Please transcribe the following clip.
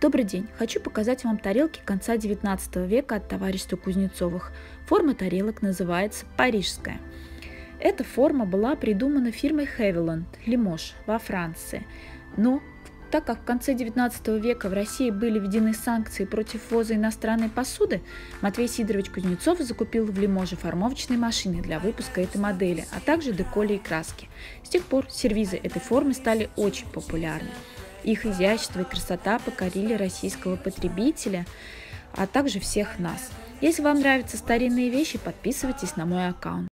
Добрый день! Хочу показать вам тарелки конца 19 века от товарищества Кузнецовых. Форма тарелок называется парижская. Эта форма была придумана фирмой Хэвиланд Лимож во Франции. Но так как в конце 19 века в России были введены санкции против ввоза иностранной посуды, Матвей Сидорович Кузнецов закупил в Лиможе формовочные машины для выпуска этой модели, а также деколи и краски. С тех пор сервизы этой формы стали очень популярны. Их изящество и красота покорили российского потребителя, а также всех нас. Если вам нравятся старинные вещи, подписывайтесь на мой аккаунт.